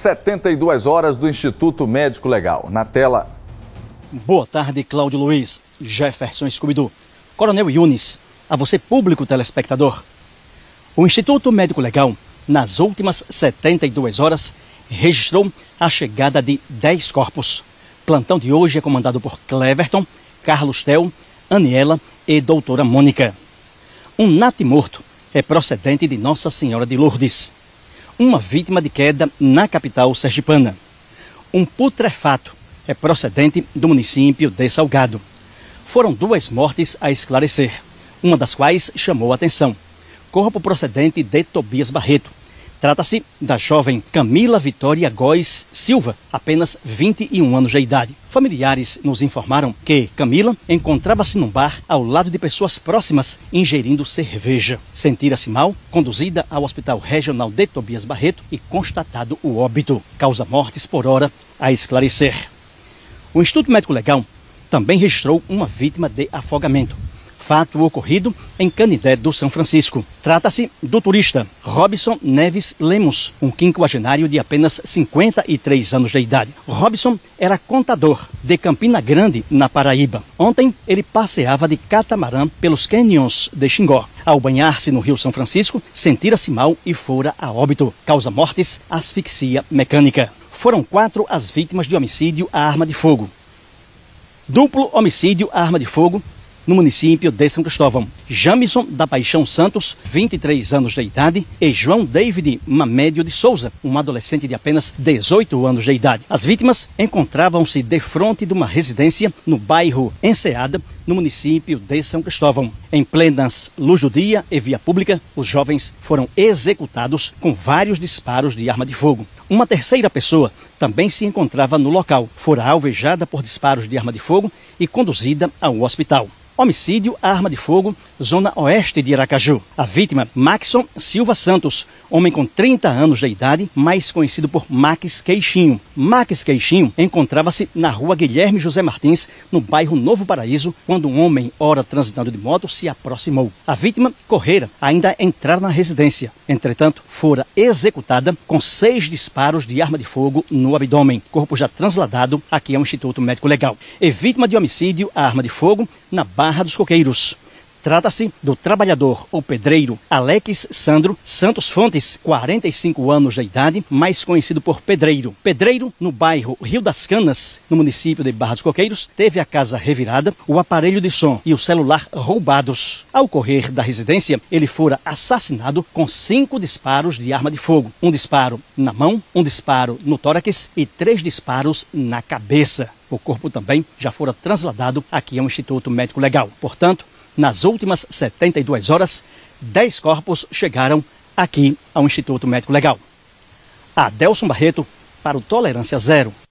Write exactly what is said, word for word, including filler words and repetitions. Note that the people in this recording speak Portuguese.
setenta e duas horas do Instituto Médico Legal. Na tela. Boa tarde, Cláudio Luiz, Jefferson Escubidu, Coronel Yunis, a você público telespectador. O Instituto Médico Legal, nas últimas setenta e duas horas, registrou a chegada de dez corpos. O plantão de hoje é comandado por Cleverton, Carlos Tel, Aniela e Doutora Mônica. Um natimorto é procedente de Nossa Senhora de Lourdes. Uma vítima de queda na capital sergipana. Um putrefato é procedente do município de Salgado. Foram duas mortes a esclarecer, uma das quais chamou a atenção. Corpo procedente de Tobias Barreto. Trata-se da jovem Camila Vitória Góes Silva, apenas vinte e um anos de idade. Familiares nos informaram que Camila encontrava-se num bar ao lado de pessoas próximas ingerindo cerveja. Sentira-se mal, conduzida ao Hospital Regional de Tobias Barreto e constatado o óbito. Causa mortes por hora a esclarecer. O Instituto Médico Legal também registrou uma vítima de afogamento. Fato ocorrido em Canindé do São Francisco. Trata-se do turista Robson Neves Lemos, um quinquagenário de apenas cinquenta e três anos de idade. Robson era contador de Campina Grande, na Paraíba. Ontem, ele passeava de catamarã pelos cânions de Xingó. Ao banhar-se no Rio São Francisco, sentira-se mal e fora a óbito. Causa mortes, asfixia mecânica. Foram quatro as vítimas de homicídio à arma de fogo. Duplo homicídio à arma de fogo no município de São Cristóvão. Jamison da Paixão Santos, vinte e três anos de idade, e João David Mamédio de Souza, um adolescente de apenas dezoito anos de idade. As vítimas encontravam-se de frente de uma residência no bairro Enseada, no município de São Cristóvão. Em plenas luz do dia e via pública, os jovens foram executados com vários disparos de arma de fogo. Uma terceira pessoa também se encontrava no local. Fora alvejada por disparos de arma de fogo e conduzida ao hospital. Homicídio à arma de fogo, zona oeste de Aracaju. A vítima, Maxon Silva Santos, homem com trinta anos de idade, mais conhecido por Max Queixinho. Max Queixinho encontrava-se na rua Guilherme José Martins, no bairro Novo Paraíso, quando um homem, ora transitando de moto, se aproximou. A vítima correra, ainda entrar na residência. Entretanto, fora executada com seis disparos de arma de fogo no abdômen. Corpo já transladado aqui ao Instituto Médico Legal. E vítima de homicídio à arma de fogo na Barra dos Coqueiros. Trata-se do trabalhador ou pedreiro Alex Sandro Santos Fontes, quarenta e cinco anos de idade, mais conhecido por pedreiro. Pedreiro, no bairro Rio das Canas, no município de Barra dos Coqueiros, teve a casa revirada, o aparelho de som e o celular roubados. Ao correr da residência, ele fora assassinado com cinco disparos de arma de fogo. Um disparo na mão, um disparo no tórax e três disparos na cabeça. O corpo também já fora transladado aqui ao Instituto Médico Legal. Portanto, nas últimas setenta e duas horas, dez corpos chegaram aqui ao Instituto Médico Legal. Adelson Barreto para o Tolerância Zero.